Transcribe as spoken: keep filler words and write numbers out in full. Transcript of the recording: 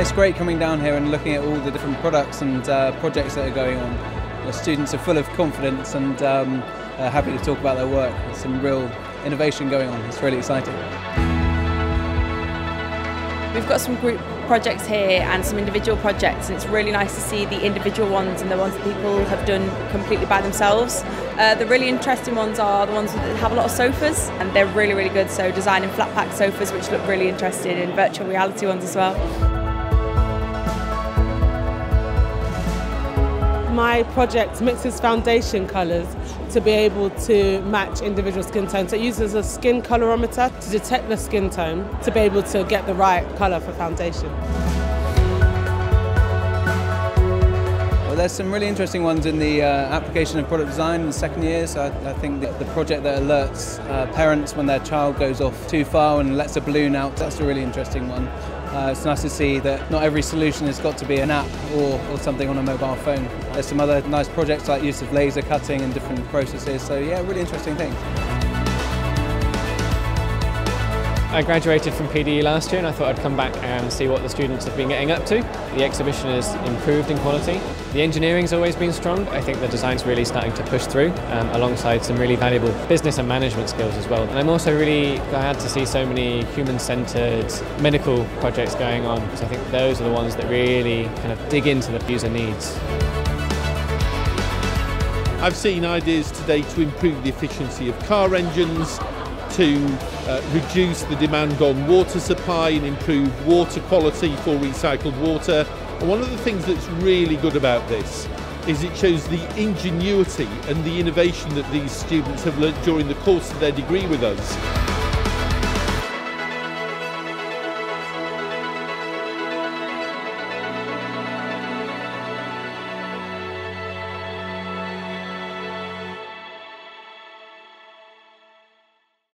It's great coming down here and looking at all the different products and uh, projects that are going on. The students are full of confidence and um, are happy to talk about their work. There's some real innovation going on. It's really exciting. We've got some group projects here and some individual projects, and it's really nice to see the individual ones and the ones that people have done completely by themselves. Uh, the really interesting ones are the ones that have a lot of sofas, and they're really, really good, so designing flat pack sofas which look really interesting, and virtual reality ones as well. My project mixes foundation colours to be able to match individual skin tones. It uses a skin colorimeter to detect the skin tone to be able to get the right colour for foundation. Well, there's some really interesting ones in the uh, application of product design in the second year. So I, I think that the project that alerts uh, parents when their child goes off too far and lets a balloon out, that's a really interesting one. Uh, it's nice to see that not every solution has got to be an app or, or something on a mobile phone. There's some other nice projects like use of laser cutting and different processes, so yeah, really interesting things. I graduated from P D E last year, and I thought I'd come back and see what the students have been getting up to. The exhibition has improved in quality. The engineering's always been strong. I think the design's really starting to push through, um, alongside some really valuable business and management skills as well. And I'm also really glad to see so many human-centred medical projects going on, because I think those are the ones that really kind of dig into the user needs. I've seen ideas today to improve the efficiency of car engines, to uh, reduce the demand on water supply and improve water quality for recycled water. And one of the things that's really good about this is it shows the ingenuity and the innovation that these students have learnt during the course of their degree with us.